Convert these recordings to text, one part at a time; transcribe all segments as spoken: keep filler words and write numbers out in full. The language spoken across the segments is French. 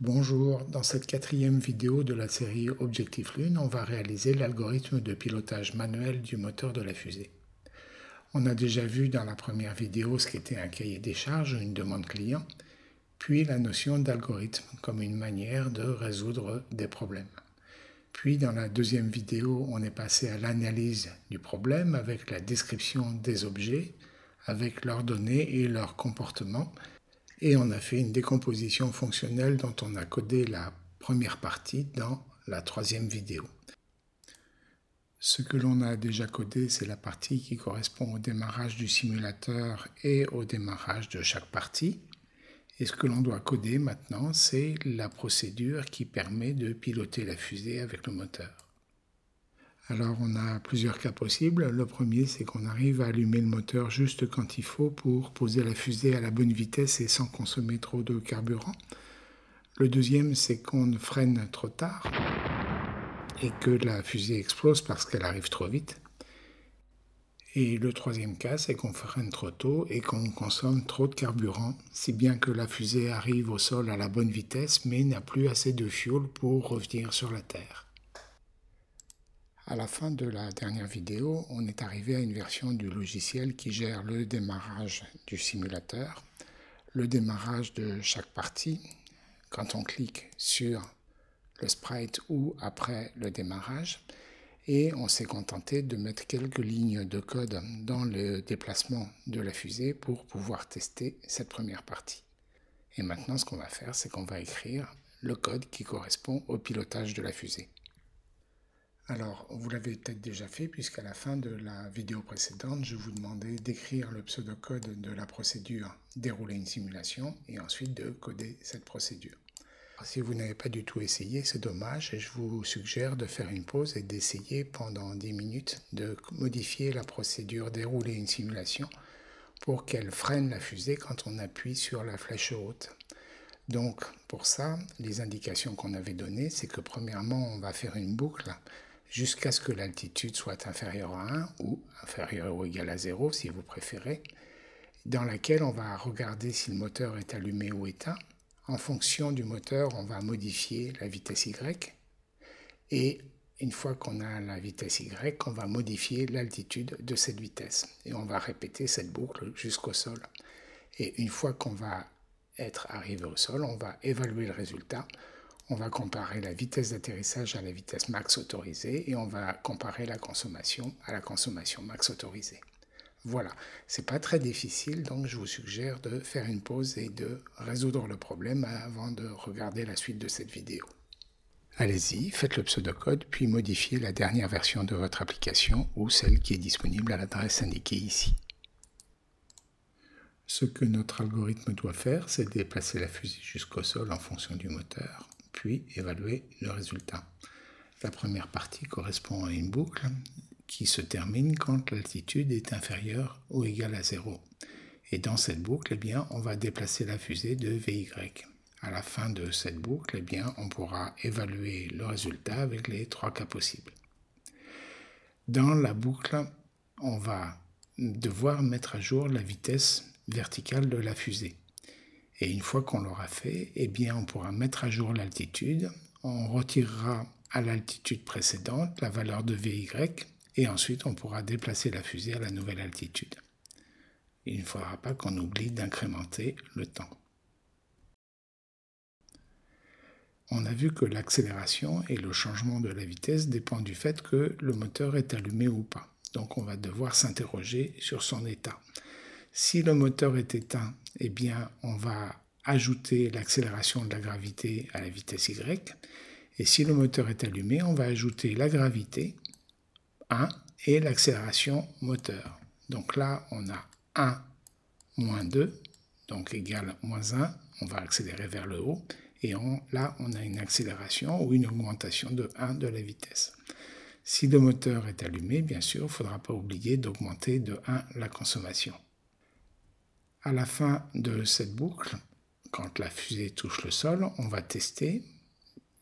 Bonjour, dans cette quatrième vidéo de la série Objectif Lune, on va réaliser l'algorithme de pilotage manuel du moteur de la fusée. On a déjà vu dans la première vidéo ce qu'était un cahier des charges ou une demande client, puis la notion d'algorithme comme une manière de résoudre des problèmes. Puis dans la deuxième vidéo, on est passé à l'analyse du problème avec la description des objets, avec leurs données et leur comportement. Et on a fait une décomposition fonctionnelle dont on a codé la première partie dans la troisième vidéo. Ce que l'on a déjà codé, c'est la partie qui correspond au démarrage du simulateur et au démarrage de chaque partie. Et ce que l'on doit coder maintenant, c'est la procédure qui permet de piloter la fusée avec le moteur. Alors on a plusieurs cas possibles. Le premier, c'est qu'on arrive à allumer le moteur juste quand il faut pour poser la fusée à la bonne vitesse et sans consommer trop de carburant. Le deuxième, c'est qu'on freine trop tard et que la fusée explose parce qu'elle arrive trop vite. Et le troisième cas, c'est qu'on freine trop tôt et qu'on consomme trop de carburant, si bien que la fusée arrive au sol à la bonne vitesse mais n'a plus assez de fuel pour revenir sur la Terre. À la fin de la dernière vidéo, on est arrivé à une version du logiciel qui gère le démarrage du simulateur, le démarrage de chaque partie, quand on clique sur le sprite ou après le démarrage, et on s'est contenté de mettre quelques lignes de code dans le déplacement de la fusée pour pouvoir tester cette première partie. Et maintenant, ce qu'on va faire, c'est qu'on va écrire le code qui correspond au pilotage de la fusée. Alors, vous l'avez peut-être déjà fait, puisqu'à la fin de la vidéo précédente, je vous demandais d'écrire le pseudocode de la procédure « Dérouler une simulation » et ensuite de coder cette procédure. Alors, si vous n'avez pas du tout essayé, c'est dommage, et je vous suggère de faire une pause et d'essayer pendant dix minutes de modifier la procédure « Dérouler une simulation » pour qu'elle freine la fusée quand on appuie sur la flèche haute. Donc, pour ça, les indications qu'on avait données, c'est que premièrement, on va faire une boucle jusqu'à ce que l'altitude soit inférieure à un ou inférieure ou égale à zéro si vous préférez, dans laquelle on va regarder si le moteur est allumé ou éteint. En fonction du moteur, on va modifier la vitesse Y et une fois qu'on a la vitesse Y, on va modifier l'altitude de cette vitesse et on va répéter cette boucle jusqu'au sol. Et une fois qu'on va être arrivé au sol, on va évaluer le résultat. On va comparer la vitesse d'atterrissage à la vitesse max autorisée et on va comparer la consommation à la consommation max autorisée. Voilà, c'est pas très difficile, donc je vous suggère de faire une pause et de résoudre le problème avant de regarder la suite de cette vidéo. Allez-y, faites le pseudocode, puis modifiez la dernière version de votre application ou celle qui est disponible à l'adresse indiquée ici. Ce que notre algorithme doit faire, c'est déplacer la fusée jusqu'au sol en fonction du moteur, puis évaluer le résultat. La première partie correspond à une boucle qui se termine quand l'altitude est inférieure ou égale à zéro. Et dans cette boucle, eh bien, on va déplacer la fusée de V Y. À la fin de cette boucle, eh bien, on pourra évaluer le résultat avec les trois cas possibles. Dans la boucle, on va devoir mettre à jour la vitesse verticale de la fusée. Et une fois qu'on l'aura fait, eh bien on pourra mettre à jour l'altitude, on retirera à l'altitude précédente la valeur de V Y et ensuite on pourra déplacer la fusée à la nouvelle altitude. Il ne faudra pas qu'on oublie d'incrémenter le temps. On a vu que l'accélération et le changement de la vitesse dépendent du fait que le moteur est allumé ou pas. Donc on va devoir s'interroger sur son état. Si le moteur est éteint, eh bien on va ajouter l'accélération de la gravité à la vitesse Y. Et si le moteur est allumé, on va ajouter la gravité un et l'accélération moteur. Donc là, on a un moins deux, donc égale moins un. On va accélérer vers le haut. Et on, là, on a une accélération ou une augmentation de un de la vitesse. Si le moteur est allumé, bien sûr, il ne faudra pas oublier d'augmenter de un la consommation. À la fin de cette boucle, quand la fusée touche le sol, on va tester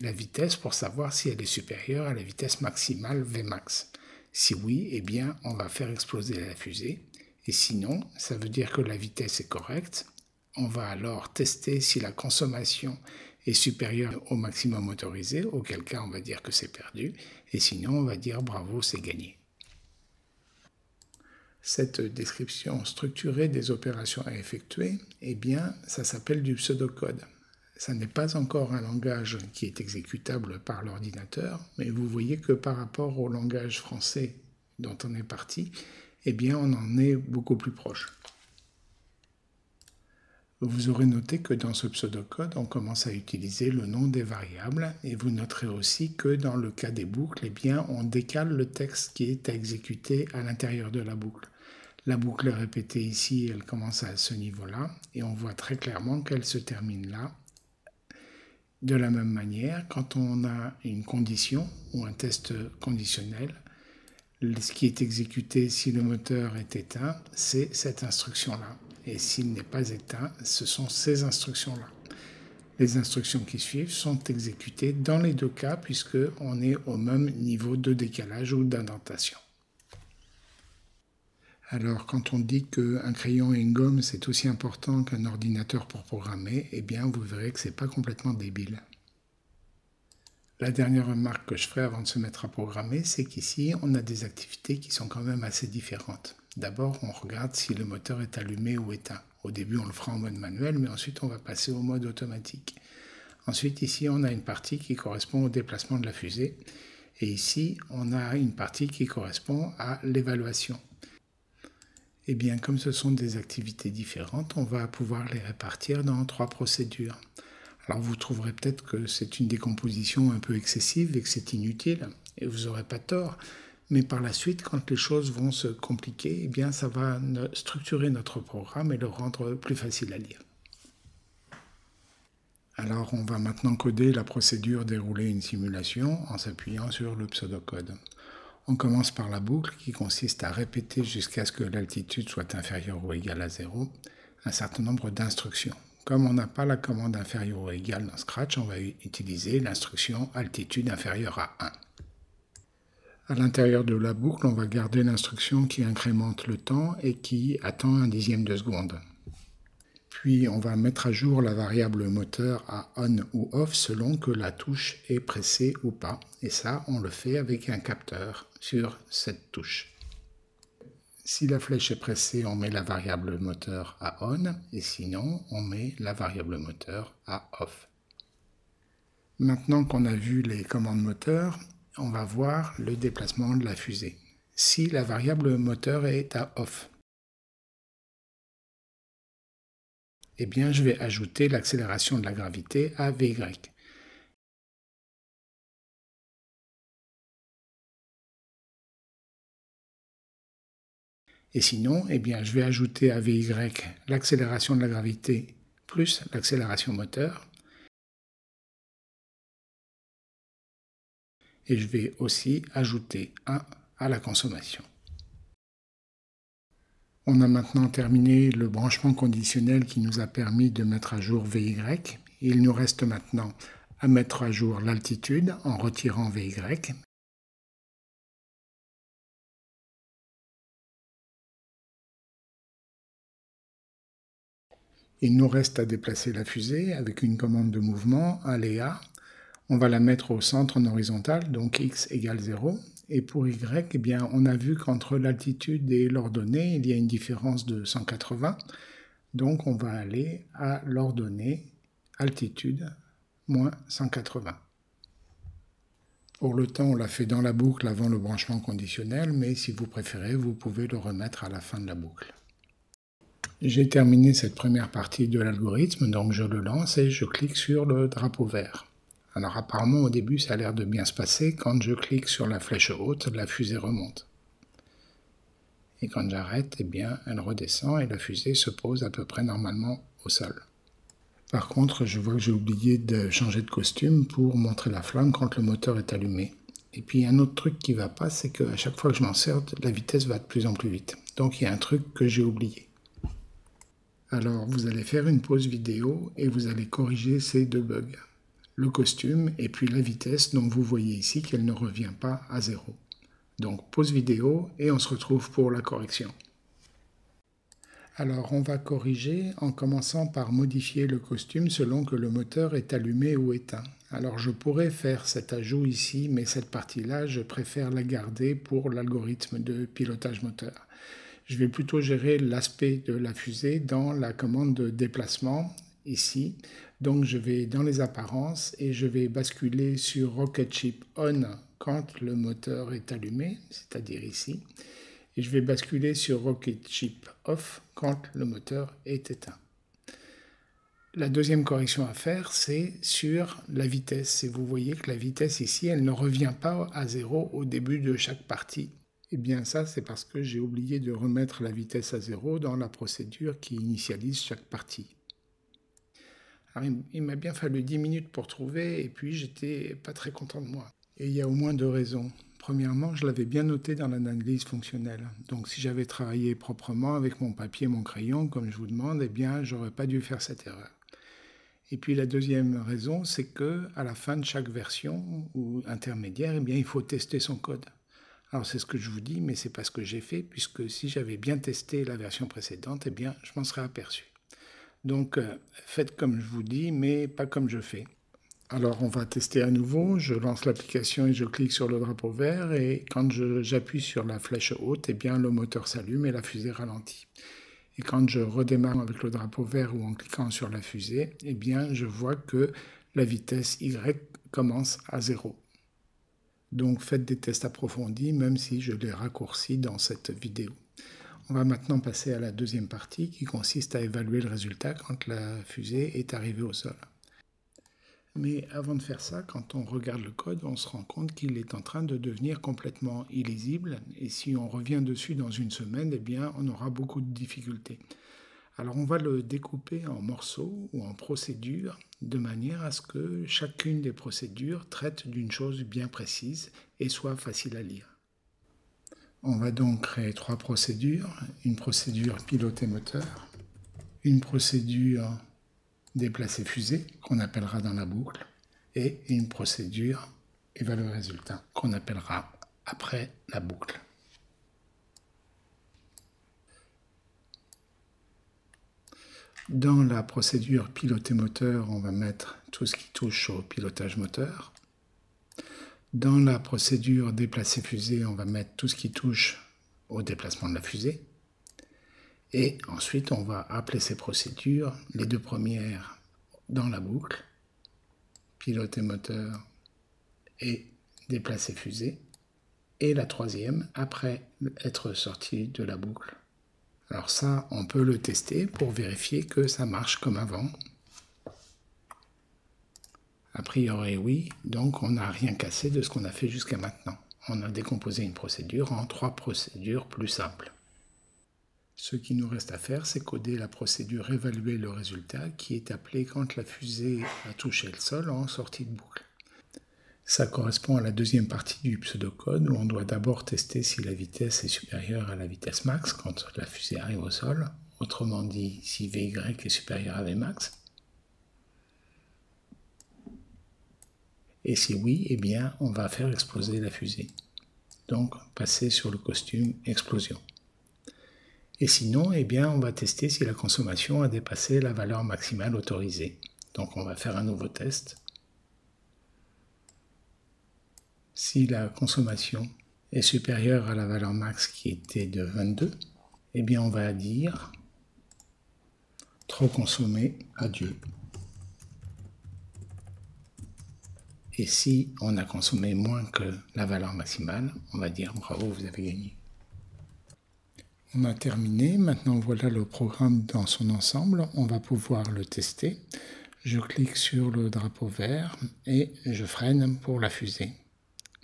la vitesse pour savoir si elle est supérieure à la vitesse maximale Vmax. Si oui, eh bien, on va faire exploser la fusée. Et sinon, ça veut dire que la vitesse est correcte. On va alors tester si la consommation est supérieur au maximum autorisé, auquel cas on va dire que c'est perdu, et sinon on va dire bravo, c'est gagné. Cette description structurée des opérations à effectuer, eh bien, ça s'appelle du pseudocode. Ça n'est pas encore un langage qui est exécutable par l'ordinateur, mais vous voyez que par rapport au langage français dont on est parti, eh bien on en est beaucoup plus proche. Vous aurez noté que dans ce pseudocode, on commence à utiliser le nom des variables, et vous noterez aussi que dans le cas des boucles, eh bien on décale le texte qui est à exécuter à l'intérieur de la boucle. La boucle est répétée ici, elle commence à ce niveau-là, et on voit très clairement qu'elle se termine là. De la même manière, quand on a une condition ou un test conditionnel, ce qui est exécuté si le moteur est éteint, c'est cette instruction-là. Et s'il n'est pas éteint, ce sont ces instructions-là. Les instructions qui suivent sont exécutées dans les deux cas puisqu'on est au même niveau de décalage ou d'indentation. Alors, quand on dit qu'un crayon et une gomme, c'est aussi important qu'un ordinateur pour programmer, eh bien, vous verrez que ce n'est pas complètement débile. La dernière remarque que je ferai avant de se mettre à programmer, c'est qu'ici, on a des activités qui sont quand même assez différentes. D'abord, on regarde si le moteur est allumé ou éteint. Au début, on le fera en mode manuel, mais ensuite, on va passer au mode automatique. Ensuite, ici, on a une partie qui correspond au déplacement de la fusée. Et ici, on a une partie qui correspond à l'évaluation. Eh bien, comme ce sont des activités différentes, on va pouvoir les répartir dans trois procédures. Alors, vous trouverez peut-être que c'est une décomposition un peu excessive et que c'est inutile, et vous n'aurez pas tort. Mais par la suite, quand les choses vont se compliquer, eh bien, ça va structurer notre programme et le rendre plus facile à lire. Alors, on va maintenant coder la procédure dérouler une simulation en s'appuyant sur le pseudocode. On commence par la boucle qui consiste à répéter jusqu'à ce que l'altitude soit inférieure ou égale à zéro un certain nombre d'instructions. Comme on n'a pas la commande inférieure ou égale dans Scratch, on va utiliser l'instruction altitude inférieure à un. À l'intérieur de la boucle, on va garder l'instruction qui incrémente le temps et qui attend un dixième de seconde. Puis on va mettre à jour la variable moteur à on ou off selon que la touche est pressée ou pas. Et ça, on le fait avec un capteur sur cette touche. Si la flèche est pressée, on met la variable moteur à on et sinon, on met la variable moteur à off. Maintenant qu'on a vu les commandes moteur, on va voir le déplacement de la fusée. Si la variable moteur est à off, eh bien, je vais ajouter l'accélération de la gravité à Vy. Et sinon, eh bien, je vais ajouter à Vy l'accélération de la gravité plus l'accélération moteur. Et je vais aussi ajouter un à la consommation. On a maintenant terminé le branchement conditionnel qui nous a permis de mettre à jour Vy. Il nous reste maintenant à mettre à jour l'altitude en retirant Vy. Il nous reste à déplacer la fusée avec une commande de mouvement, aléa. On va la mettre au centre en horizontal, donc x égale zéro. Et pour y, eh bien, on a vu qu'entre l'altitude et l'ordonnée, il y a une différence de cent quatre-vingts. Donc on va aller à l'ordonnée altitude moins cent quatre-vingts. Pour le temps, on l'a fait dans la boucle avant le branchement conditionnel, mais si vous préférez, vous pouvez le remettre à la fin de la boucle. J'ai terminé cette première partie de l'algorithme, donc je le lance et je clique sur le drapeau vert. Alors apparemment au début ça a l'air de bien se passer, quand je clique sur la flèche haute, la fusée remonte. Et quand j'arrête, eh bien elle redescend et la fusée se pose à peu près normalement au sol. Par contre je vois que j'ai oublié de changer de costume pour montrer la flamme quand le moteur est allumé. Et puis un autre truc qui va pas, c'est qu'à chaque fois que je m'en sers, la vitesse va de plus en plus vite. Donc il y a un truc que j'ai oublié. Alors vous allez faire une pause vidéo et vous allez corriger ces deux bugs. Le costume et puis la vitesse dont vous voyez ici qu'elle ne revient pas à zéro. Donc pause vidéo et on se retrouve pour la correction. Alors on va corriger en commençant par modifier le costume selon que le moteur est allumé ou éteint. Alors je pourrais faire cet ajout ici, mais cette partie-là, je préfère la garder pour l'algorithme de pilotage moteur. Je vais plutôt gérer l'aspect de la fusée dans la commande de déplacement, ici. Donc je vais dans les apparences et je vais basculer sur Rocket Ship ON quand le moteur est allumé, c'est-à-dire ici. Et je vais basculer sur Rocket Ship OFF quand le moteur est éteint. La deuxième correction à faire, c'est sur la vitesse. Et vous voyez que la vitesse ici, elle ne revient pas à zéro au début de chaque partie. Et bien ça, c'est parce que j'ai oublié de remettre la vitesse à zéro dans la procédure qui initialise chaque partie. Alors, il m'a bien fallu dix minutes pour trouver, et puis j'étais pas très content de moi. Et il y a au moins deux raisons. Premièrement, je l'avais bien noté dans l'analyse fonctionnelle. Donc si j'avais travaillé proprement avec mon papier et mon crayon, comme je vous demande, eh bien, j'aurais pas dû faire cette erreur. Et puis la deuxième raison, c'est que à la fin de chaque version ou intermédiaire, eh bien, il faut tester son code. Alors c'est ce que je vous dis, mais c'est pas ce que j'ai fait, puisque si j'avais bien testé la version précédente, eh bien, je m'en serais aperçu. Donc euh, faites comme je vous dis, mais pas comme je fais. Alors on va tester à nouveau, je lance l'application et je clique sur le drapeau vert, et quand j'appuie sur la flèche haute, eh bien le moteur s'allume et la fusée ralentit. Et quand je redémarre avec le drapeau vert ou en cliquant sur la fusée, eh bien je vois que la vitesse Y commence à zéro. Donc faites des tests approfondis, même si je les raccourcis dans cette vidéo. On va maintenant passer à la deuxième partie qui consiste à évaluer le résultat quand la fusée est arrivée au sol. Mais avant de faire ça, quand on regarde le code, on se rend compte qu'il est en train de devenir complètement illisible. Et si on revient dessus dans une semaine, eh bien, on aura beaucoup de difficultés. Alors on va le découper en morceaux ou en procédures, de manière à ce que chacune des procédures traite d'une chose bien précise et soit facile à lire. On va donc créer trois procédures. Une procédure pilote et moteur, une procédure déplacer fusée, qu'on appellera dans la boucle, et une procédure évaluer résultat, qu'on appellera après la boucle. Dans la procédure piloter moteur, on va mettre tout ce qui touche au pilotage moteur. Dans la procédure déplacer fusée, on va mettre tout ce qui touche au déplacement de la fusée. Et ensuite, on va appeler ces procédures, les deux premières dans la boucle, piloter moteur et déplacer fusée, et la troisième après être sortie de la boucle. Alors ça, on peut le tester pour vérifier que ça marche comme avant. A priori, oui, donc on n'a rien cassé de ce qu'on a fait jusqu'à maintenant. On a décomposé une procédure en trois procédures plus simples. Ce qui nous reste à faire, c'est coder la procédure évaluer le résultat qui est appelée quand la fusée a touché le sol en sortie de boucle. Ça correspond à la deuxième partie du pseudocode où on doit d'abord tester si la vitesse est supérieure à la vitesse max quand la fusée arrive au sol, autrement dit si Vy est supérieur à Vmax. Et si oui, eh bien on va faire exploser la fusée. Donc passer sur le costume explosion. Et sinon, eh bien, on va tester si la consommation a dépassé la valeur maximale autorisée. Donc on va faire un nouveau test. Si la consommation est supérieure à la valeur max qui était de vingt-deux, eh bien on va dire « Trop consommé, adieu ». Et si on a consommé moins que la valeur maximale, on va dire « Bravo, vous avez gagné ». On a terminé, maintenant voilà le programme dans son ensemble, on va pouvoir le tester. Je clique sur le drapeau vert et je freine pour la fusée.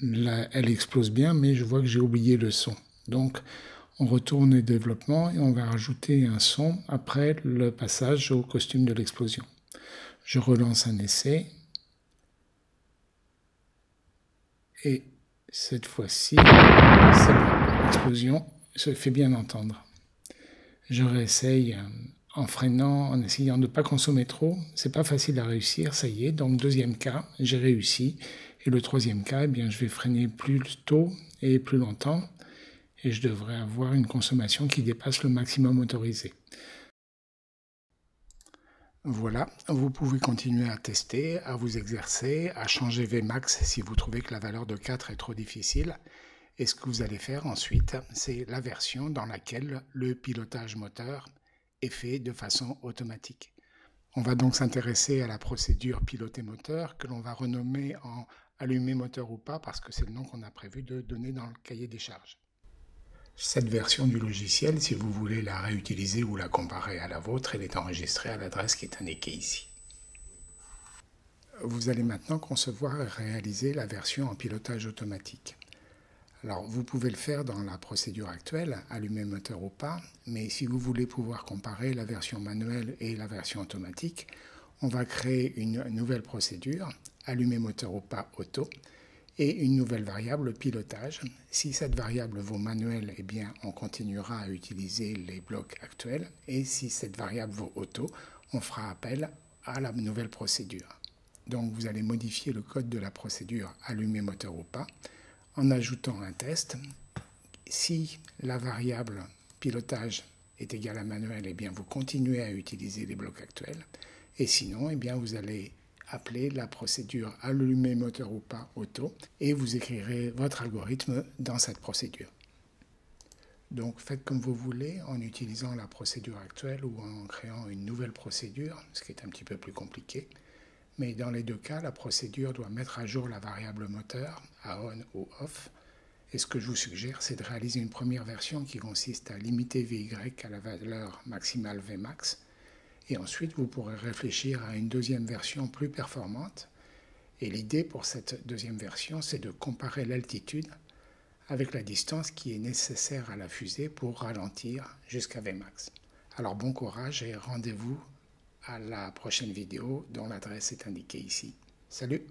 Là, elle explose bien, mais je vois que j'ai oublié le son. Donc on retourne au développement et on va rajouter un son après le passage au costume de l'explosion. Je relance un essai. Et cette fois-ci, c'est bon, l'explosion se fait bien entendre. Je réessaye en freinant, en essayant de ne pas consommer trop. C'est pas facile à réussir, ça y est. Donc deuxième cas, j'ai réussi. Et le troisième cas, eh bien, je vais freiner plus tôt et plus longtemps. et je devrais avoir une consommation qui dépasse le maximum autorisé. Voilà, vous pouvez continuer à tester, à vous exercer, à changer Vmax si vous trouvez que la valeur de quatre est trop difficile. Et ce que vous allez faire ensuite, c'est la version dans laquelle le pilotage moteur est fait de façon automatique. On va donc s'intéresser à la procédure piloter moteur que l'on va renommer en allumer moteur ou pas parce que c'est le nom qu'on a prévu de donner dans le cahier des charges. Cette version du logiciel, si vous voulez la réutiliser ou la comparer à la vôtre, elle est enregistrée à l'adresse qui est indiquée ici. Vous allez maintenant concevoir et réaliser la version en pilotage automatique. Alors, vous pouvez le faire dans la procédure actuelle, allumer moteur ou pas, mais si vous voulez pouvoir comparer la version manuelle et la version automatique, on va créer une nouvelle procédure, allumer moteur ou pas auto, et une nouvelle variable pilotage. Si cette variable vaut manuel, eh bien, on continuera à utiliser les blocs actuels, et si cette variable vaut auto, on fera appel à la nouvelle procédure. Donc, vous allez modifier le code de la procédure allumer moteur ou pas, en ajoutant un test. Si la variable pilotage est égale à manuel, eh bien vous continuez à utiliser les blocs actuels. Et sinon, eh bien vous allez appeler la procédure allumer moteur ou pas auto et vous écrirez votre algorithme dans cette procédure. Donc faites comme vous voulez en utilisant la procédure actuelle ou en créant une nouvelle procédure, ce qui est un petit peu plus compliqué. Mais dans les deux cas, la procédure doit mettre à jour la variable moteur, à on ou off. Et ce que je vous suggère, c'est de réaliser une première version qui consiste à limiter Vy à la valeur maximale Vmax. Et ensuite, vous pourrez réfléchir à une deuxième version plus performante. Et l'idée pour cette deuxième version, c'est de comparer l'altitude avec la distance qui est nécessaire à la fusée pour ralentir jusqu'à Vmax. Alors bon courage et rendez-vous à la prochaine vidéo dont l'adresse est indiquée ici. Salut!